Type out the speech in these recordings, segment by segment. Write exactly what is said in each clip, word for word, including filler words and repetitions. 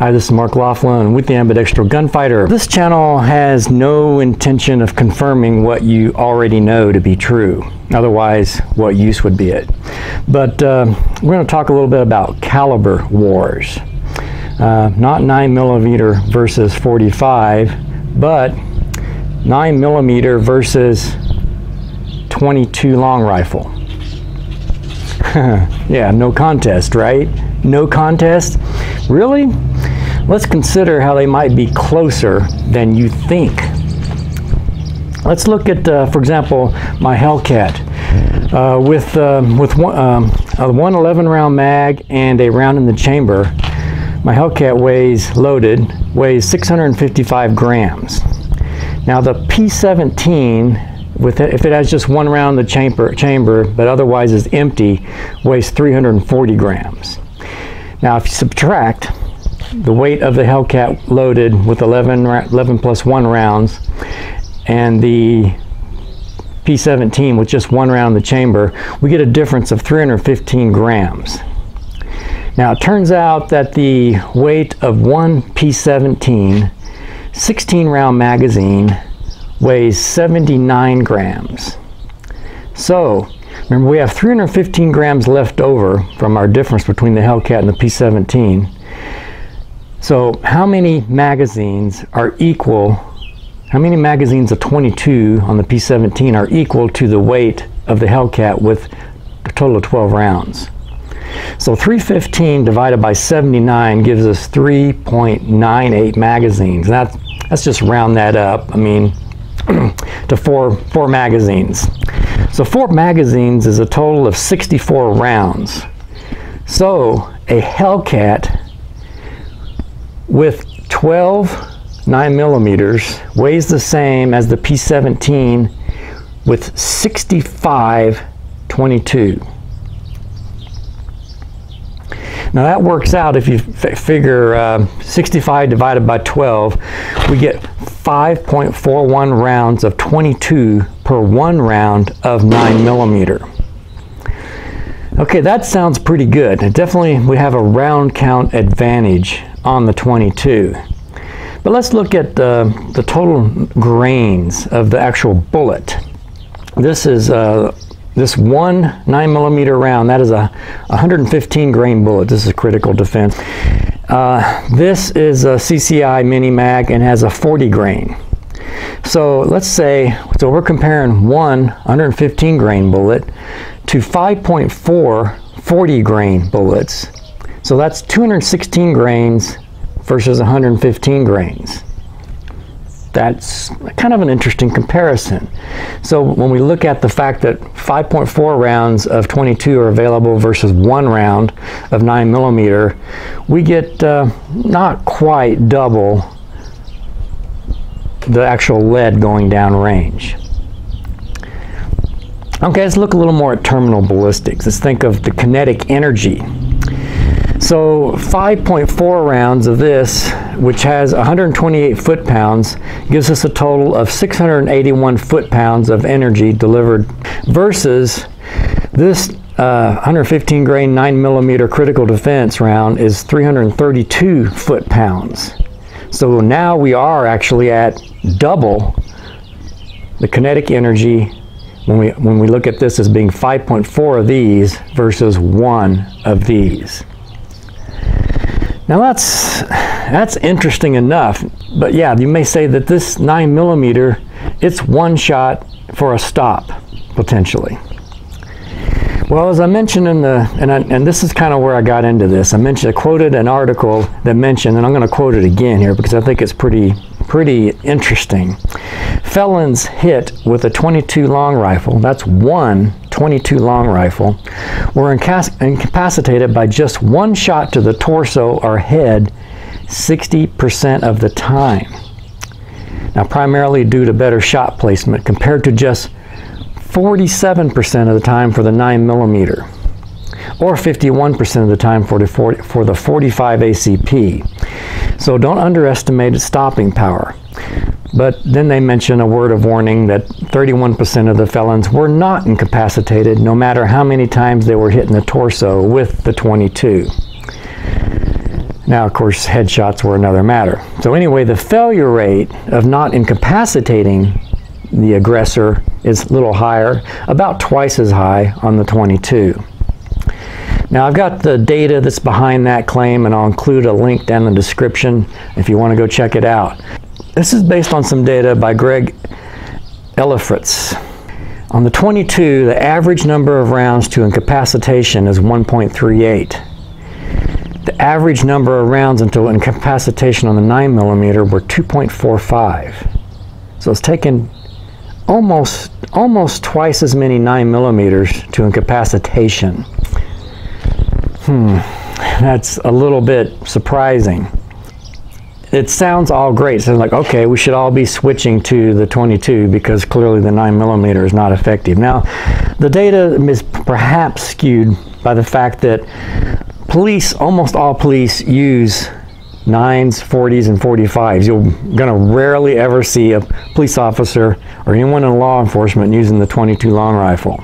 Hi, this is Mark Laughlin with the Ambidextrous Gunfighter. This channel has no intention of confirming what you already know to be true. Otherwise, what use would be it? But uh, we're going to talk a little bit about caliber wars. Uh, not nine millimeter versus forty-five, but nine millimeter versus twenty-two long rifle. Yeah, no contest, right? No contest? Really? Let's consider how they might be closer than you think. Let's look at, uh, for example, my Hellcat uh, with uh, with one, um, a one eleven round mag and a round in the chamber. My Hellcat weighs loaded weighs six hundred fifty-five grams. Now the P seventeen. With it, if it has just one round in the chamber, chamber but otherwise is empty, weighs three hundred forty grams. Now if you subtract the weight of the Hellcat loaded with eleven, eleven plus one rounds and the P seventeen with just one round in the chamber, we get a difference of three hundred fifteen grams. Now it turns out that the weight of one P seventeen sixteen round magazine weighs seventy-nine grams. So remember, we have three hundred fifteen grams left over from our difference between the Hellcat and the P seventeen. So how many magazines are equal, how many magazines of twenty-two on the P seventeen are equal to the weight of the Hellcat with a total of twelve rounds? So three hundred fifteen divided by seventy-nine gives us three point nine eight magazines. That, let's just round that up, I mean, to four, four magazines. So four magazines is a total of sixty-four rounds. So a Hellcat with twelve nine millimeters weighs the same as the P seventeen with sixty-five twenty-two. Now that works out, if you f figure uh, sixty-five divided by twelve, we get five point four one rounds of twenty-two per one round of nine millimeter. Okay, that sounds pretty good. Now definitely we have a round count advantage on the twenty-two. But let's look at uh, the total grains of the actual bullet. This is uh, This one nine millimeter round, that is a one hundred fifteen grain bullet. This is critical defense. Uh, this is a C C I mini mag and has a forty grain. So let's say, so we're comparing one one hundred fifteen grain bullet to five point four forty grain bullets. So that's two hundred sixteen grains versus one hundred fifteen grains. That's kind of an interesting comparison. So when we look at the fact that five point four rounds of twenty-two are available versus one round of nine millimeter, we get uh, not quite double the actual lead going down range. Okay, let's look a little more at terminal ballistics. Let's think of the kinetic energy. So five point four rounds of this, which has one hundred twenty-eight foot-pounds, gives us a total of six hundred eighty-one foot-pounds of energy delivered versus this uh, one hundred fifteen grain nine millimeter critical defense round is three hundred thirty-two foot-pounds. So now we are actually at double the kinetic energy when we, when we look at this as being five point four of these versus one of these. Now that's, that's interesting enough, but yeah, you may say that this nine millimeter, it's one shot for a stop, potentially. Well, as I mentioned in the, and, I, and this is kind of where I got into this, I mentioned, I quoted an article that mentioned, and I'm going to quote it again here because I think it's pretty, pretty interesting. Felons hit with a twenty-two long rifle, that's one twenty-two long rifle, were incapac incapacitated by just one shot to the torso or head sixty percent of the time. Now primarily due to better shot placement compared to just forty-seven percent of the time for the nine millimeter or fifty-one percent of the time for the, for the forty-five A C P. So don't underestimate its stopping power. But then they mention a word of warning that thirty-one percent of the felons were not incapacitated no matter how many times they were hit in the torso with the twenty-two. Now, of course, headshots were another matter. So anyway, the failure rate of not incapacitating the aggressor is a little higher, about twice as high on the twenty-two. Now, I've got the data that's behind that claim, and I'll include a link down in the description if you want to go check it out. This is based on some data by Greg Ellifritz. On the twenty-two, the average number of rounds to incapacitation is one point three eight. The average number of rounds until incapacitation on the nine millimeter were two point four five. So it's taken almost, almost twice as many nine millimeters to incapacitation. Hmm, that's a little bit surprising. It sounds all great. So like, okay, we should all be switching to the twenty-two because clearly the nine millimeter is not effective. Now, the data is perhaps skewed by the fact that police, almost all police, use nines, forties, and forty-fives. You're gonna rarely ever see a police officer or anyone in law enforcement using the twenty-two long rifle.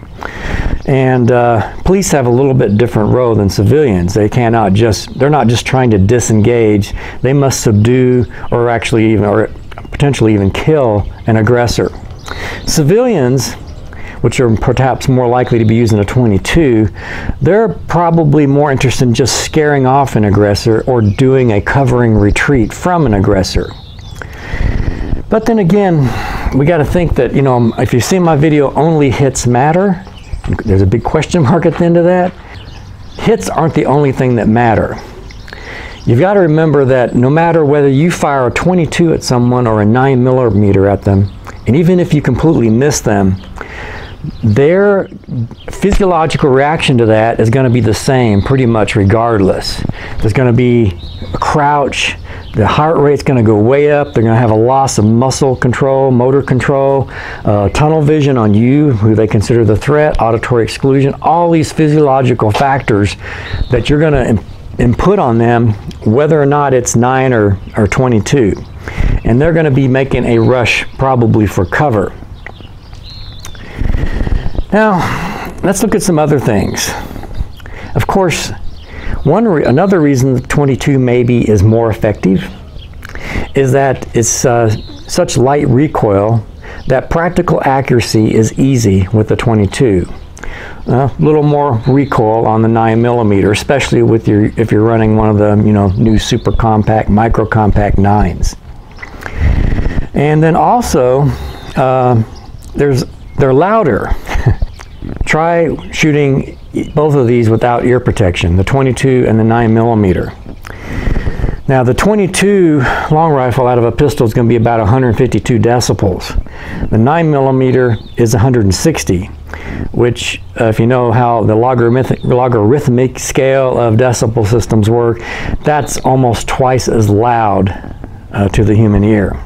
And uh, police have a little bit different role than civilians. They cannot just, they're not just trying to disengage. They must subdue or actually even, or potentially even kill an aggressor. Civilians, which are perhaps more likely to be using a twenty-two, they're probably more interested in just scaring off an aggressor or doing a covering retreat from an aggressor. But then again, we got to think that, you know, if you see my video, only hits matter. There's a big question mark at the end of that. Hits aren't the only thing that matter. You've got to remember that no matter whether you fire a twenty-two at someone or a nine millimeter at them, and even if you completely miss them, their physiological reaction to that is going to be the same pretty much regardless. There's going to be a crouch, the heart rate's going to go way up, they're going to have a loss of muscle control, motor control, uh, tunnel vision on you, who they consider the threat, auditory exclusion, all these physiological factors that you're going to imp input on them, whether or not it's nine or, or twenty-two. And they're going to be making a rush probably for cover. Now, let's look at some other things. Of course, one re another reason the twenty-two maybe is more effective is that it's uh, such light recoil that practical accuracy is easy with the twenty-two. A uh, little more recoil on the nine millimeter, especially with your, if you're running one of the you know new super compact, micro compact nines. And then also, uh, there's they're louder. Try shooting both of these without ear protection, the twenty-two and the nine millimeter. Now the twenty-two long rifle out of a pistol is going to be about one hundred fifty-two decibels. The nine millimeter is one hundred sixty, which uh, if you know how the logarithmic, logarithmic scale of decibel systems work, that's almost twice as loud uh, to the human ear.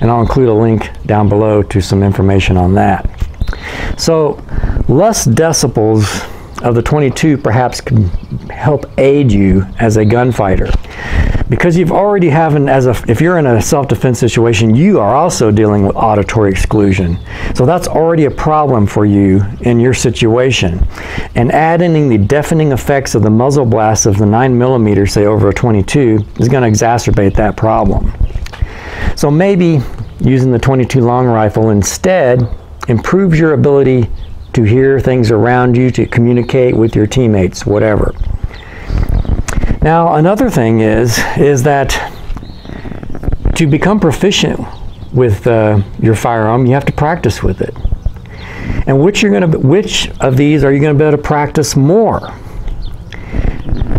And I'll include a link down below to some information on that. So less decibels of the twenty-two perhaps can help aid you as a gunfighter, because you've already having as a if you're in a self-defense situation, you are also dealing with auditory exclusion. So that's already a problem for you in your situation. And adding the deafening effects of the muzzle blast of the nine millimeter, say over a twenty-two, is going to exacerbate that problem. So maybe using the twenty-two long rifle instead improves your ability to hear things around you, to communicate with your teammates, whatever. Now, another thing is, is that to become proficient with uh, your firearm, you have to practice with it. And which, you're gonna, which of these are you going to be able to practice more?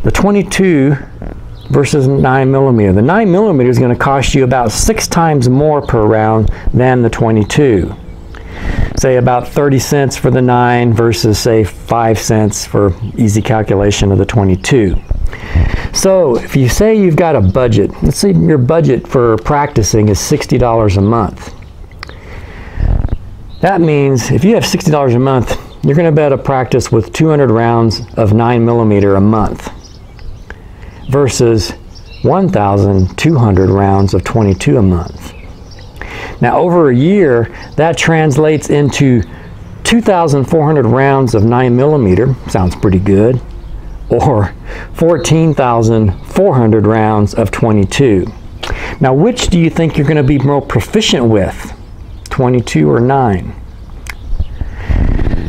The twenty-two versus nine millimeter. The nine millimeter is going to cost you about six times more per round than the twenty-two. Say about thirty cents for the nine versus say five cents for easy calculation of the twenty-two. So if you say you've got a budget, let's say your budget for practicing is sixty dollars a month. That means if you have sixty dollars a month, you're going to be able to practice with two hundred rounds of nine millimeter a month versus one thousand two hundred rounds of twenty-two a month. Now, over a year, that translates into two thousand four hundred rounds of nine millimeter, sounds pretty good, or fourteen thousand four hundred rounds of twenty-two. Now, which do you think you're going to be more proficient with, twenty-two or nine?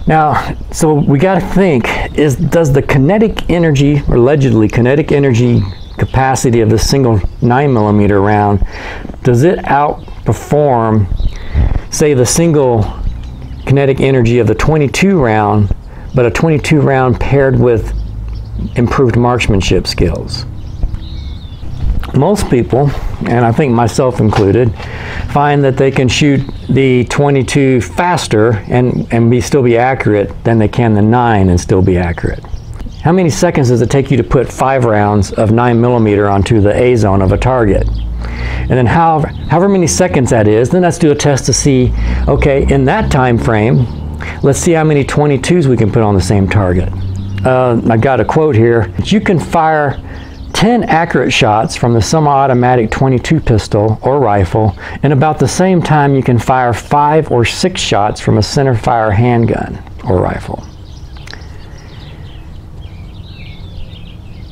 Now, so we got to think, is does the kinetic energy, or allegedly kinetic energy capacity of this single nine millimeter round, does it outperform, say, the single kinetic energy of the twenty-two round, but a twenty-two round paired with improved marksmanship skills? Most people, and I think myself included, find that they can shoot the twenty-two faster and, and be, still be accurate than they can the nine and still be accurate. How many seconds does it take you to put five rounds of nine millimeter onto the A zone of a target? And then how, however many seconds that is, then let's do a test to see, okay, in that time frame, let's see how many twenty-twos we can put on the same target. Uh, I've got a quote here. You can fire ten accurate shots from the semi-automatic twenty-two pistol or rifle in about the same time you can fire five or six shots from a center fire handgun or rifle.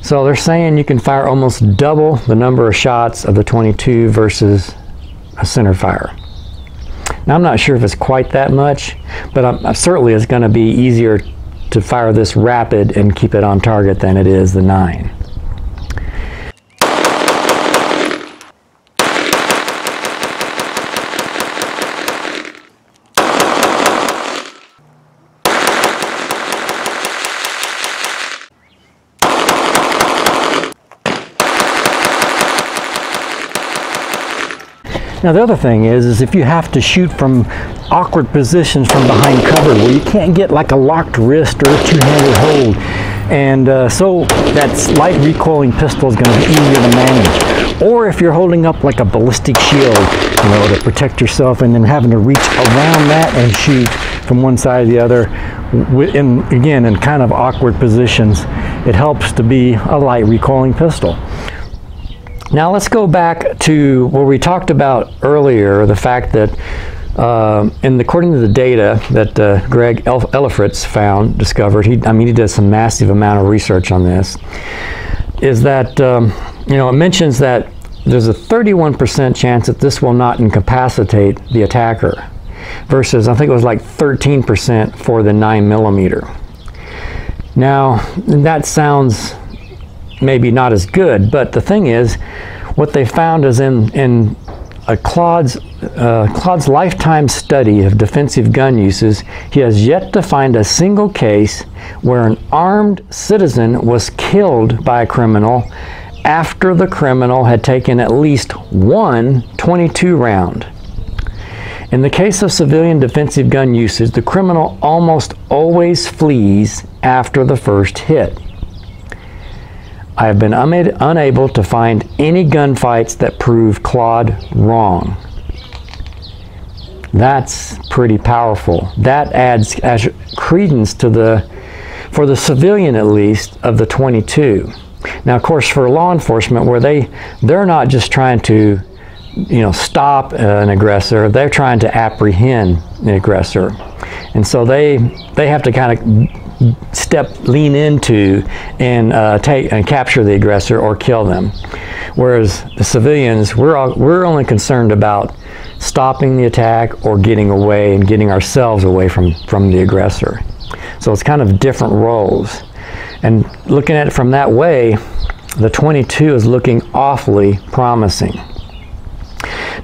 So they're saying you can fire almost double the number of shots of the twenty-two versus a center fire. Now, I'm not sure if it's quite that much, but I'm, certainly it's going to be easier to fire this rapid and keep it on target than it is the nine. Now, the other thing is, is if you have to shoot from awkward positions from behind cover where you can't get like a locked wrist or a two-handed hold, and uh, so that light recoiling pistol is going to be easier to manage. Or if you're holding up like a ballistic shield, you know, to protect yourself, and then having to reach around that and shoot from one side to the other, in, again, in kind of awkward positions, it helps to be a light recoiling pistol. Now let's go back to what we talked about earlier, the fact that, uh, and according to the data that uh, Greg Ellifritz found, discovered, he, I mean, he did some massive amount of research on this, is that, um, you know, it mentions that there's a thirty-one percent chance that this will not incapacitate the attacker, versus I think it was like thirteen percent for the nine millimeter. Now, that sounds maybe not as good, but the thing is, what they found is in in a Claude's uh, Claude's lifetime study of defensive gun uses, he has yet to find a single case where an armed citizen was killed by a criminal after the criminal had taken at least one twenty-two round. In the case of civilian defensive gun usage, the criminal almost always flees after the first hit. I have been unable to find any gunfights that prove Claude wrong. That's pretty powerful. That adds credence to the, for the civilian at least, of the twenty-two. Now, of course, for law enforcement, where they, they're not just trying to, you know, stop an aggressor, they're trying to apprehend an aggressor. And so they, they have to kind of step lean into and uh, take and capture the aggressor or kill them, whereas the civilians, we're all, we're only concerned about stopping the attack or getting away and getting ourselves away from from the aggressor. So it's kind of different roles, and looking at it from that way, the twenty-two is looking awfully promising.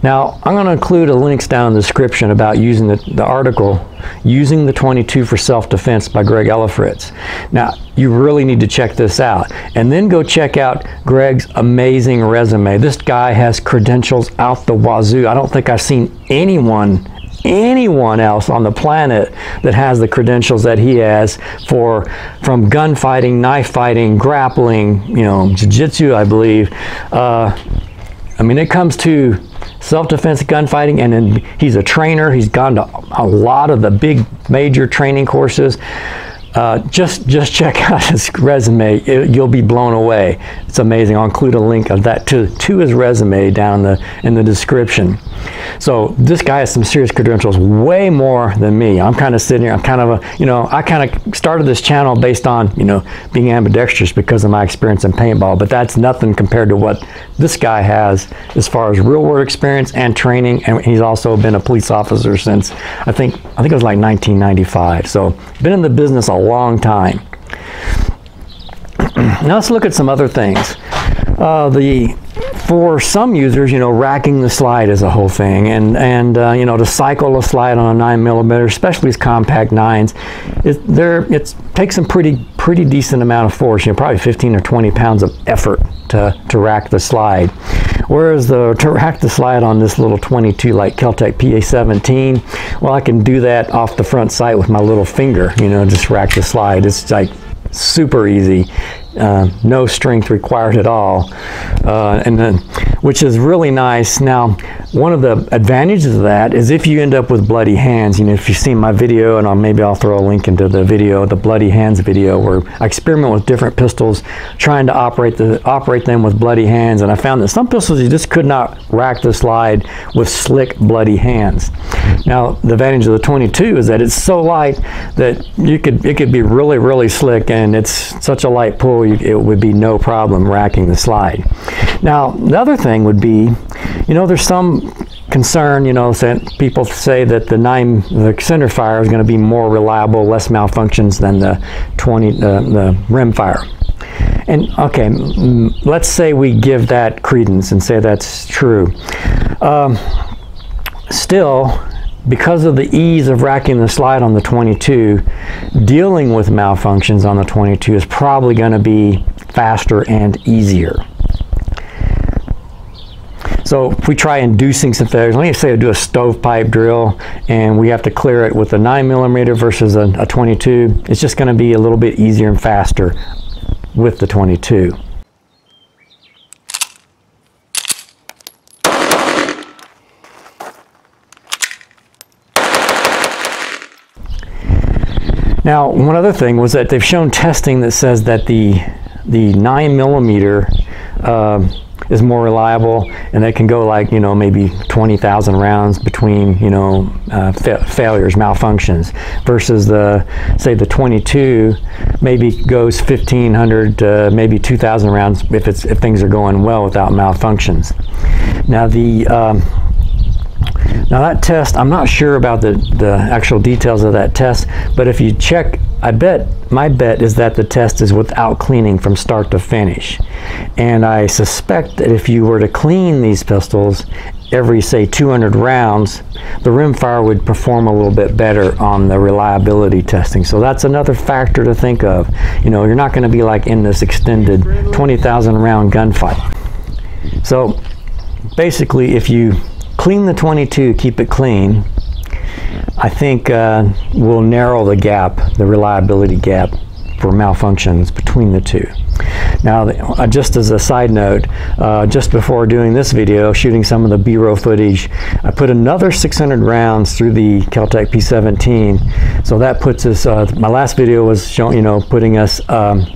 Now, I'm going to include a links down in the description about using the, the article, Using the twenty-two for Self-Defense by Greg Ellifritz. Now, you really need to check this out. And then go check out Greg's amazing resume. This guy has credentials out the wazoo. I don't think I've seen anyone, anyone else on the planet that has the credentials that he has, for from gunfighting, knife fighting, grappling, you know, jiu-jitsu, I believe. Uh, I mean, it comes to self-defense gunfighting, and then he's a trainer. He's gone to a lot of the big major training courses. Uh, just just check out his resume. It, you'll be blown away. It's amazing. I'll include a link of that to to his resume down in the in the description. So this guy has some serious credentials, way more than me. I'm kind of sitting here. I'm kind of a you know I kind of started this channel based on you know being ambidextrous because of my experience in paintball, but that's nothing compared to what this guy has as far as real world experience and training. And he's also been a police officer since I think I think it was like nineteen ninety-five. So been in the business a long time. Now let's look at some other things. Uh, the for some users, you know, racking the slide is a whole thing, and and uh, you know, to cycle a slide on a nine millimeter, especially these compact nines, it there it takes some pretty pretty decent amount of force. You know, probably fifteen or twenty pounds of effort to to rack the slide. Whereas the to rack the slide on this little twenty-two like Keltec P A seventeen, well, I can do that off the front sight with my little finger. You know, just rack the slide. It's like super easy. Uh, no strength required at all, uh, and then, which is really nice. Now, one of the advantages of that is if you end up with bloody hands, you know, if you've seen my video, and I'll, maybe I'll throw a link into the video, the bloody hands video, where I experiment with different pistols, trying to operate the operate them with bloody hands, and I found that some pistols you just could not rack the slide with slick bloody hands. Now, the advantage of the twenty-two is that it's so light that you could it could be really really slick, and it's such a light pull. It would be no problem racking the slide. Now, the other thing would be, you know, there's some concern, you know, that people say that the nine, the center fire is going to be more reliable, less malfunctions than the twenty, uh, the rim fire. And okay, let's say we give that credence and say that's true. Um, still, because of the ease of racking the slide on the twenty-two, dealing with malfunctions on the twenty-two is probably going to be faster and easier. So if we try inducing some failures, let me say I do a stovepipe drill and we have to clear it with a nine millimeter versus a, a twenty-two, it's just going to be a little bit easier and faster with the twenty-two. Now, one other thing was that they've shown testing that says that the the nine millimeter um, is more reliable, and they can go like, you know, maybe twenty thousand rounds between, you know, uh, fa failures, malfunctions, versus the, say the twenty-two maybe goes fifteen hundred, uh, maybe two thousand rounds if, it's, if things are going well without malfunctions. Now, the um, Now that test, I'm not sure about the, the actual details of that test, but if you check, I bet, my bet is that the test is without cleaning from start to finish. And I suspect that if you were to clean these pistols every, say, two hundred rounds, the rimfire would perform a little bit better on the reliability testing. So that's another factor to think of. You know, you're not going to be like in this extended twenty thousand round gunfight. So basically, if you clean the twenty-two, keep it clean, I think uh, we'll narrow the gap, the reliability gap for malfunctions between the two. Now, uh, just as a side note, uh, just before doing this video, shooting some of the B-roll footage, I put another six hundred rounds through the Keltec P seventeen. So that puts us, uh, my last video was showing, you know, putting us um,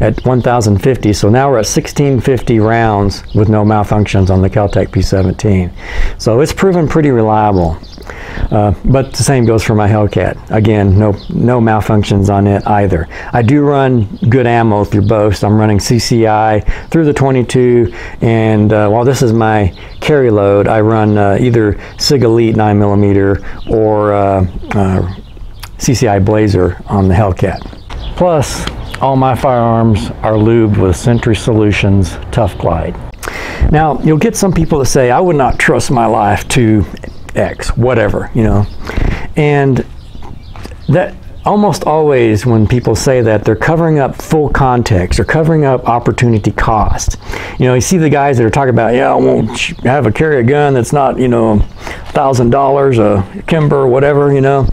at one thousand fifty. So now we're at sixteen fifty rounds with no malfunctions on the Keltec P seventeen. So it's proven pretty reliable. Uh, but the same goes for my Hellcat. Again, no no malfunctions on it either. I do run good ammo through both. I'm running C C I through the twenty-two, and uh, while this is my carry load, I run uh, either Sig Elite nine millimeter or uh, uh, C C I Blazer on the Hellcat. Plus, all my firearms are lubed with Sentry Solutions Tough Glide. Now, you'll get some people that say, I would not trust my life to X, whatever, you know, and that almost always when people say that, they're covering up full context or covering up opportunity cost. You know, you see the guys that are talking about, yeah, I won't have a carry a gun that's not, you know, a thousand dollars, a Kimber, whatever, you know,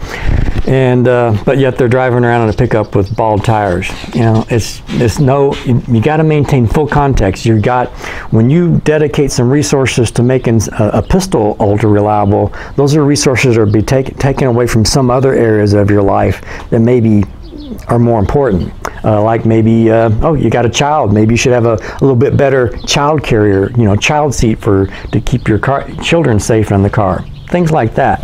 and uh, but yet they're driving around in a pickup with bald tires. You know, it's it's no, you, you got to maintain full context. You got, when you dedicate some resources to making a, a pistol ultra reliable, those are resources that are be taken taken away from some other areas of your life that maybe are more important. Uh, like maybe, uh, oh, you got a child. Maybe you should have a, a little bit better child carrier, you know, child seat for to keep your car, children safe in the car. Things like that.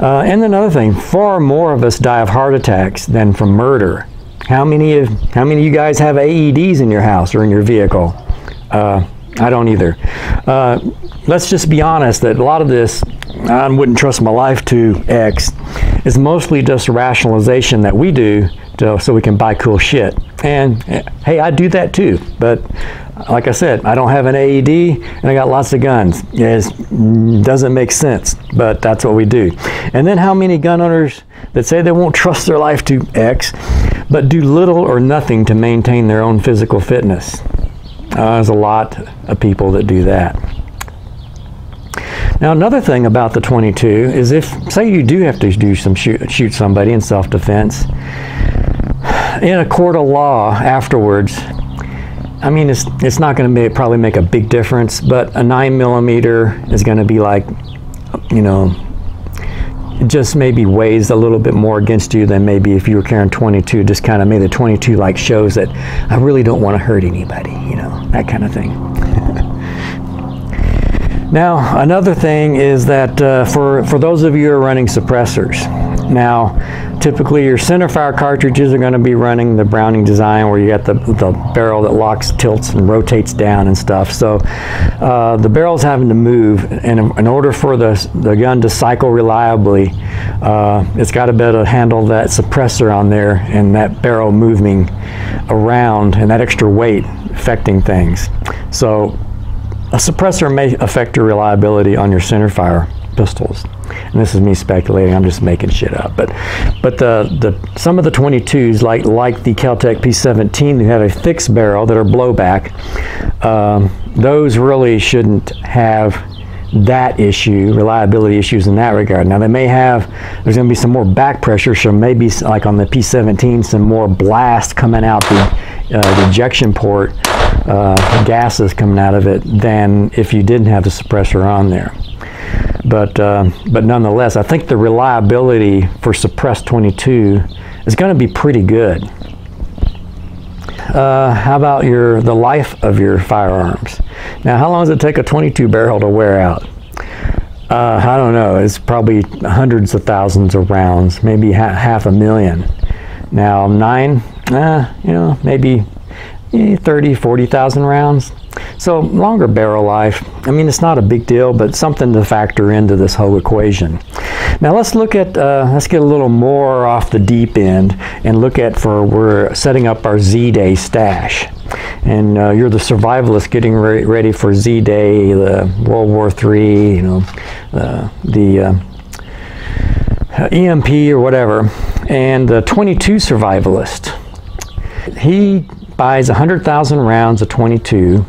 Uh, and another thing, far more of us die of heart attacks than from murder. How many of how many of you guys have A E Ds in your house or in your vehicle? Uh, I don't either. Uh, let's just be honest that a lot of this, I wouldn't trust my life to X, is mostly just rationalization that we do to, so we can buy cool shit. And hey, I do that too, but like I said, I don't have an A E D and I got lots of guns. It doesn't make sense, but that's what we do. And then how many gun owners that say they won't trust their life to X, but do little or nothing to maintain their own physical fitness? Uh, there's a lot of people that do that. Now another thing about the twenty-two is if, say you do have to do some shoot, shoot somebody in self-defense, in a court of law afterwards, I mean, it's, it's not going to probably make a big difference, but a nine millimeter is going to be like, you know, it just maybe weighs a little bit more against you than maybe if you were carrying twenty-two, just kind of made the twenty-two like shows that I really don't want to hurt anybody, you know, that kind of thing. Now, another thing is that uh, for, for those of you who are running suppressors, now typically your center fire cartridges are going to be running the Browning design where you got the, the barrel that locks, tilts, and rotates down and stuff. So uh, the barrel's having to move, and in, in order for the, the gun to cycle reliably, uh, it's got to be able to handle that suppressor on there and that barrel moving around and that extra weight affecting things. So a suppressor may affect your reliability on your center fire pistols. And this is me speculating, I'm just making shit up. But but the, the some of the twenty-twos, like like the Kel-Tec P seventeen, who have a fixed barrel that are blowback, um, those really shouldn't have that issue, reliability issues in that regard. Now they may have, there's going to be some more back pressure, so maybe like on the P seventeen, some more blast coming out the, uh, the ejection port, uh, gases coming out of it, than if you didn't have the suppressor on there. But uh, but nonetheless, I think the reliability for suppressed twenty-two is going to be pretty good. Uh, how about your the life of your firearms? Now, how long does it take a twenty-two barrel to wear out? Uh, I don't know. It's probably hundreds of thousands of rounds, maybe ha half a million. Now, nine, uh, you know, maybe eh, thirty, forty thousand rounds. So longer barrel life, I mean, it's not a big deal, but something to factor into this whole equation. Now let's look at, uh, let's get a little more off the deep end and look at for, we're setting up our Z-Day stash. And uh, you're the survivalist getting re ready for Z-Day, the World War Three, you know, uh, the uh, E M P or whatever. And the twenty-two survivalist, he buys one hundred thousand rounds of twenty-two.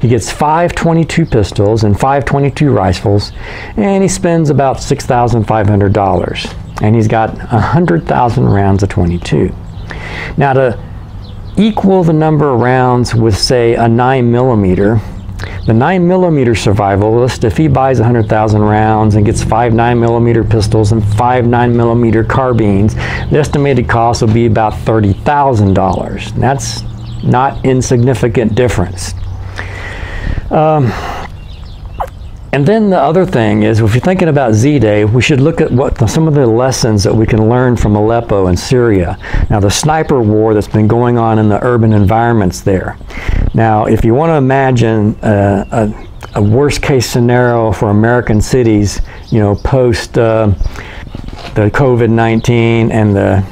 He gets five twenty-two pistols and five twenty-two rifles, and he spends about six thousand five hundred dollars. And he's got one hundred thousand rounds of twenty-two. Now to equal the number of rounds with, say, a nine millimeter, the nine millimeter survivalist, if he buys one hundred thousand rounds and gets five nine millimeter pistols and five nine millimeter carbines, the estimated cost will be about thirty thousand dollars. That's not insignificant difference. Um, and then the other thing is, if you're thinking about Z-Day, we should look at what the, some of the lessons that we can learn from Aleppo and Syria. Now, the sniper war that's been going on in the urban environments there. Now, if you want to imagine uh, a, a worst-case scenario for American cities, you know, post uh, the COVID nineteen and the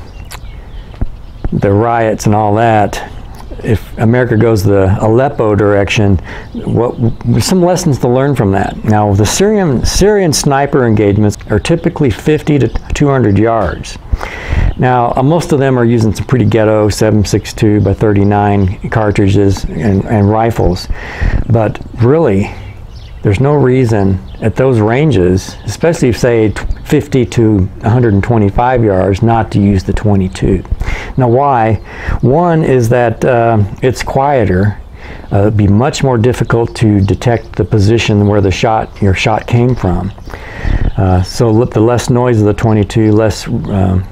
the riots and all that. If America goes the Aleppo direction, what some lessons to learn from that? Now, the Syrian Syrian sniper engagements are typically fifty to two hundred yards. Now, uh, most of them are using some pretty ghetto seven six two by thirty-nine cartridges and, and rifles, but really, there's no reason at those ranges, especially if, say, fifty to one hundred twenty-five yards, not to use the twenty-two. Now why? One is that uh, it's quieter. Uh, it'd be much more difficult to detect the position where the shot, your shot came from. Uh, so the less noise of the twenty-two, less uh,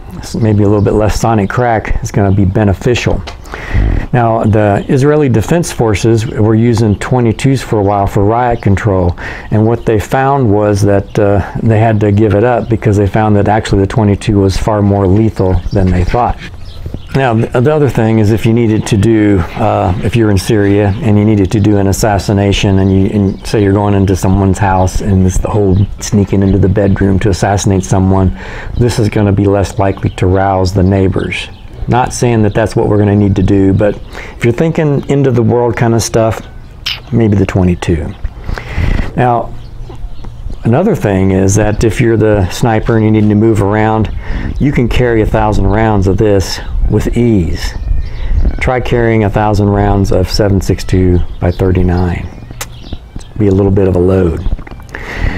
maybe a little bit less sonic crack is going to be beneficial. Now, the Israeli Defense Forces were using twenty-twos for a while for riot control, and what they found was that uh, they had to give it up because they found that actually the twenty-two was far more lethal than they thought. Now, the other thing is, if you needed to do, uh, if you're in Syria and you needed to do an assassination, and you and say you're going into someone's house and this the whole sneaking into the bedroom to assassinate someone, this is going to be less likely to rouse the neighbors. Not saying that that's what we're going to need to do, but if you're thinking end of the world kind of stuff, maybe the twenty-two. Now, another thing is that if you're the sniper and you need to move around, you can carry a thousand rounds of this with ease. Try carrying a thousand rounds of seven six two by thirty-nine. It'd be a little bit of a load.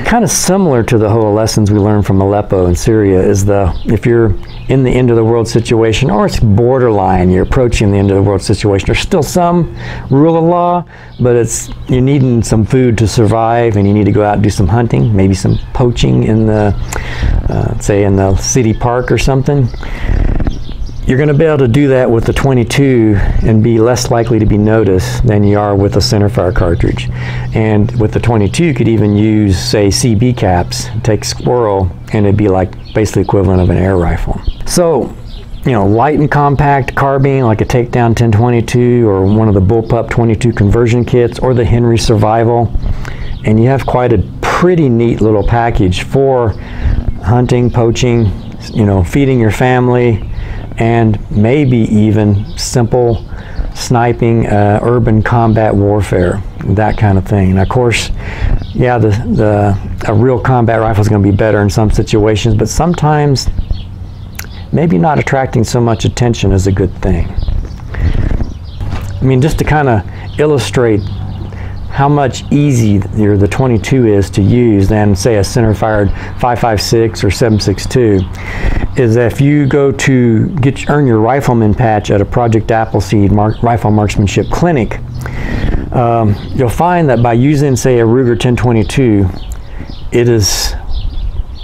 Kind of similar to the whole lessons we learned from Aleppo in Syria is the, if you're in the end of the world situation, or it's borderline, you're approaching the end of the world situation, there's still some rule of law, but it's, you're needing some food to survive, and you need to go out and do some hunting, maybe some poaching in the, uh, say in the city park or something. You're going to be able to do that with the twenty-two and be less likely to be noticed than you are with a centerfire cartridge. And with the twenty-two, you could even use, say, C B caps, take squirrel, and it'd be like basically equivalent of an air rifle. So, you know, light and compact carbine like a takedown ten twenty-two or one of the bullpup twenty-two conversion kits or the Henry Survival, and you have quite a pretty neat little package for hunting, poaching, you know, feeding your family, and maybe even simple sniping, uh, urban combat warfare, that kind of thing. And of course, yeah, the, the, a real combat rifle is going to be better in some situations, but sometimes maybe not attracting so much attention is a good thing. I mean, just to kind of illustrate how much easier the twenty-two is to use than, say, a center-fired five five six or seven six two, is that if you go to get earn your rifleman patch at a Project Appleseed mar rifle marksmanship clinic, um, you'll find that by using, say, a Ruger ten twenty-two, it is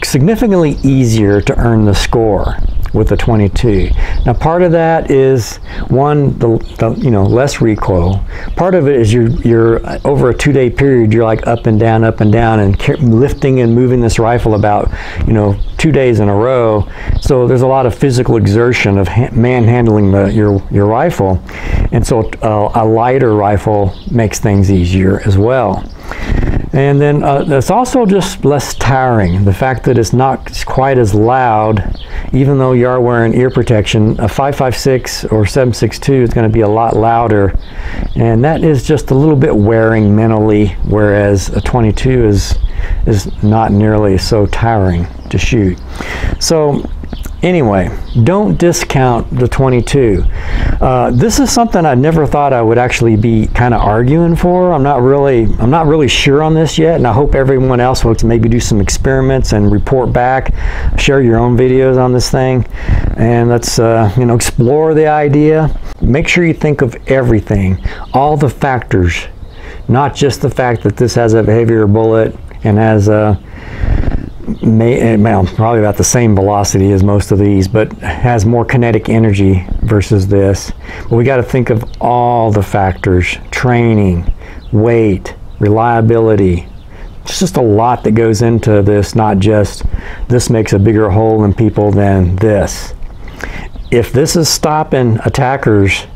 significantly easier to earn the score with a twenty-two. Now, part of that is, one, the, the you know, less recoil. Part of it is you're, you're over a two-day period, you're like up and down, up and down, and lifting and moving this rifle about, you know, two days in a row. So there's a lot of physical exertion of ha manhandling the, your, your rifle. And so uh, a lighter rifle makes things easier as well. And then uh, it's also just less tiring. The fact that it's not quite as loud, even though you are wearing ear protection, a five five six or seven six two is going to be a lot louder, and that is just a little bit wearing mentally, whereas a twenty-two is is not nearly so tiring to shoot. So anyway, don't discount the twenty-two. Uh, this is something I never thought I would actually be kind of arguing for. I'm not really, I'm not really sure on this yet, and I hope everyone else will maybe do some experiments and report back, share your own videos on this thing, and let's uh, you know, explore the idea. Make sure you think of everything, all the factors, not just the fact that this has a heavier bullet and has a May, well, probably about the same velocity as most of these, but has more kinetic energy versus this. But we got to think of all the factors: training, weight, reliability. It's just a lot that goes into this, not just this makes a bigger hole in people than this. If this is stopping attackers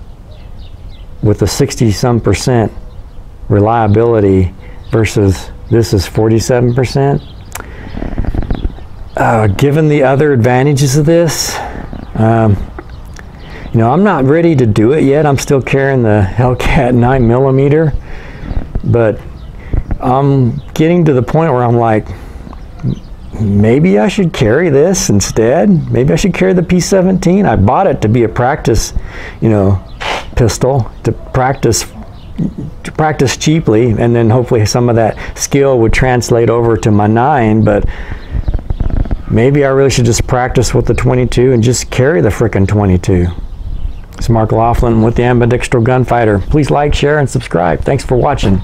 with a sixty some percent reliability versus this is forty-seven percent, Uh, given the other advantages of this, um, you know, I'm not ready to do it yet. I'm still carrying the Hellcat nine millimeter, but I'm getting to the point where I'm like, maybe I should carry this instead. Maybe I should carry the P seventeen. I bought it to be a practice, you know, pistol, to practice to practice cheaply, and then hopefully some of that skill would translate over to my nine, but maybe I really should just practice with the twenty-two and just carry the frickin' twenty-two. It's Mark Laughlin with the Ambidextrous Gunfighter. Please like, share, and subscribe. Thanks for watching.